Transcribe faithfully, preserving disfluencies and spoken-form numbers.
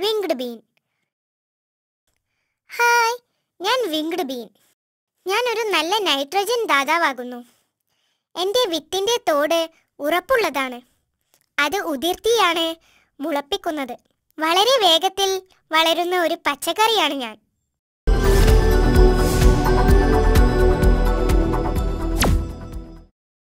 Winged Bean. Hi, ഞാൻ Winged Bean. ഞാൻ ഒരു നല്ല നൈട്രജൻ ദാതാവാകുന്നു. എൻ്റെ വിത്തിൻ്റെ തോട് ഉറപ്പുള്ളതാണ്. അത് ഉതിർത്തിയാണ് മുളപ്പിക്കുന്നത്. വളരെ വേഗത്തിൽ വളരുന്ന ഒരു പച്ചക്കറിയാണ് ഞാൻ.